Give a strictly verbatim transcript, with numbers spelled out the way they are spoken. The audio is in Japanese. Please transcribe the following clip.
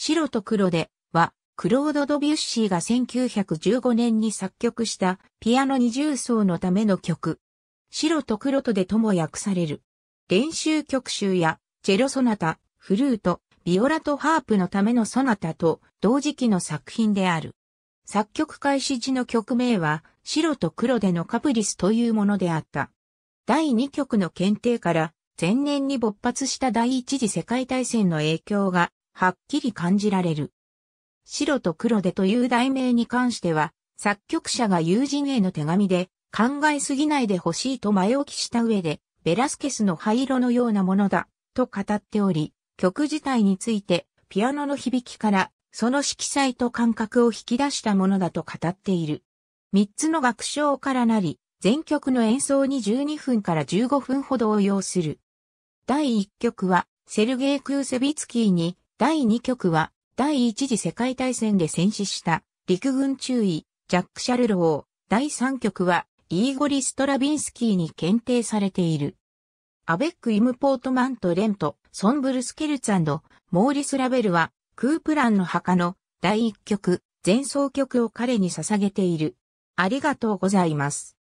白と黒では、クロード・ドビュッシーがせんきゅうひゃくじゅうごねんに作曲したピアノ二重奏のための曲。白と黒とでとも訳される。練習曲集や、チェロソナタ、フルート、ビオラとハープのためのソナタと同時期の作品である。作曲開始時の曲名は、白と黒でのカプリスというものであった。だいにきょくの検定から、前年に勃発した第一次世界大戦の影響が、はっきり感じられる。白と黒でという題名に関しては、作曲者が友人への手紙で、考えすぎないでほしいと前置きした上で、ベラスケスの灰色のようなものだ、と語っており、曲自体について、ピアノの響きから、その色彩と感覚を引き出したものだと語っている。三つの楽章からなり、全曲の演奏にじゅうにふんからじゅうごふんほどを要する。第一曲は、セルゲイ・クーセビツキーに、第二曲は、第一次世界大戦で戦死した陸軍中尉ジャック・シャルロー。第三曲はイーゴリ・ストラヴィンスキーに検定されている。アベック・イム・ポートマンとレント、ソンブル・スケルツ&モーリス・ラベルはクープランの墓の第一曲、前奏曲を彼に捧げている。ありがとうございます。